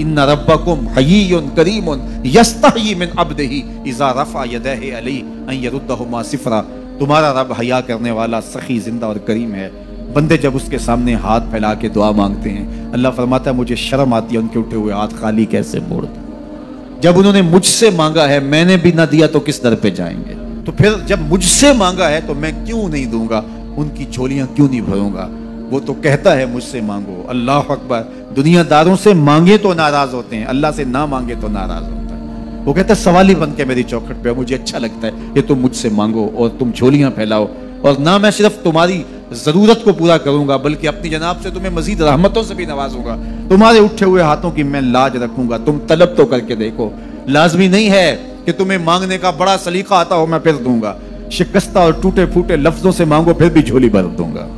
इन्ना रब्बकुम हय्युन करीमुन यस्तही मिन अब्दिही इज़ा रफ़ा यदैहि अलैहि अन यरुद्दहुमा सिफ़रा। तुम्हारा रब हया करने वाला, सखी, जिंदा और करीम है। बंदे जब उसके सामने हाथ फैला के दुआ मांगते हैं, अल्लाह फरमाता है मुझे शर्म आती है उनके उठे हुए हाथ खाली कैसे मोड़ता। जब उन्होंने मुझसे मांगा है, मैंने भी ना दिया तो किस दर पे जाएंगे। तो फिर जब मुझसे मांगा है तो मैं क्यों नहीं दूंगा, उनकी झोलियां क्यों नहीं भरूंगा। वो तो कहता है मुझसे मांगो। अल्लाह अकबर। दुनियादारों से मांगे तो नाराज होते हैं, अल्लाह से ना मांगे तो नाराज होता है। वो कहता है सवाली बन के मेरी चौखट पे, मुझे अच्छा लगता है ये तुम मुझसे मांगो और तुम झोलियां फैलाओ, और ना मैं सिर्फ तुम्हारी ज़रूरत को पूरा करूंगा बल्कि अपनी जनाब से तुम्हें मजीद रहमतों से भी नवाजूंगा। तुम्हारे उठे हुए हाथों की मैं लाज रखूंगा, तुम तलब तो करके देखो। लाजमी नहीं है कि तुम्हें मांगने का बड़ा सलीका आता हो, मैं फिर दूंगा। शिकस्ता और टूटे फूटे लफ्जों से मांगो, फिर भी झोली भर दूंगा।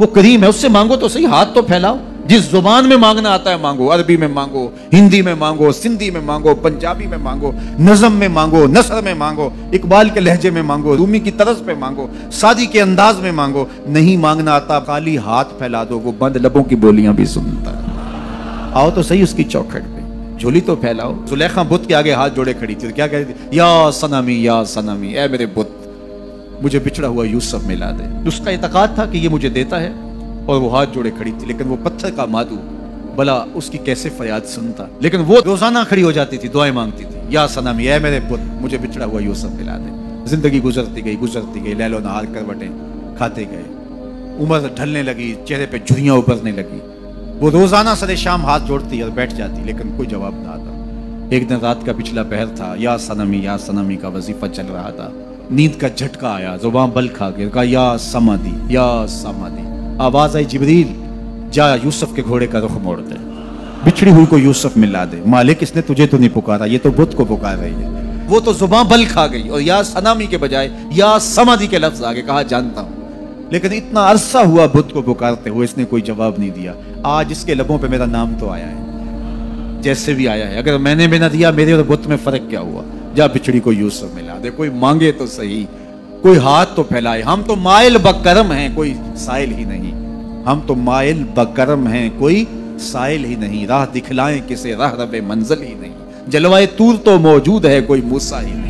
वो करीम है, उससे मांगो तो सही, हाथ तो फैलाओ। जिस जुबान में मांगना आता है मांगो, अरबी में मांगो, हिंदी में मांगो, सिंधी में मांगो, पंजाबी में मांगो, नज़म में मांगो, नसर में मांगो, इकबाल के लहजे में मांगो, रूमी की तरस पे मांगो, सादी के अंदाज में मांगो। नहीं मांगना आता, खाली हाथ फैला दो, वो बंद लबों की बोलियां भी सुनता है। आओ तो सही उसकी चौखट पे, झोली तो फैलाओ। जुलेखा बुत के आगे हाथ जोड़े खड़ी थी, क्या कहती थी? या सनमी, या सनमी, ऐ मेरे बुत, मुझे पिछड़ा हुआ यूसुफ मिला दे। उसका इतकाद था कि ये मुझे देता है, और वो हाथ जोड़े खड़ी थी। लेकिन वो पत्थर का मादू भला उसकी कैसे फरियाद सुनता। लेकिन वो रोजाना खड़ी हो जाती थी, दुआएं मांगती थी, या सनम, ये मेरे पुत, मुझे बिछड़ा हुआ यूसुफ मिला दे। जिंदगी गुजरती गई गुजरती गई, लैलो नहार करवटें खाते गए, उम्र ढलने लगी, चेहरे पे झुर्रियाँ उभरने लगी। वो रोजाना सरे शाम हाथ जोड़ती और बैठ जाती, लेकिन कोई जवाब ना आता। एक दिन रात का पिछला पहर था, या सनमी का वजीफा चल रहा था। नींद का झटका आया, जुबान बल खा गया, कहा या समादी, या समादी। आवाज आई, जिब्रील जा यूसुफ के घोड़े का रुख मोड़ दे, बिछड़ी हुई को यूसुफ मिला दे। मालिक, इसने तुझे तो नहीं पुकारा, ये तो बुत को पुकार रही है। वो तो जुबान बल खा गई और या सनामी के बजाय या समादी के लफ्ज आगे। कहा जानता हूँ, लेकिन इतना अरसा हुआ बुत को पुकारते हुए, इसने कोई जवाब नहीं दिया। आज इसके लबों पे मेरा नाम तो आया है, जैसे भी आया है। अगर मैंने भी ना दिया, मेरे और बुत में फर्क क्या हुआ। जा बिछड़ी को यूसुफ मिला दे। कोई मांगे तो सही, कोई हाथ तो फैलाए। हम तो मायल बकरम हैं, कोई साइल ही नहीं। हम तो मायल बकरम हैं, कोई साइल ही नहीं। राह दिखलाएं किसे, राह रब मंजिल ही नहीं। जलवाए तूर तो मौजूद है, कोई मूसा ही नहीं।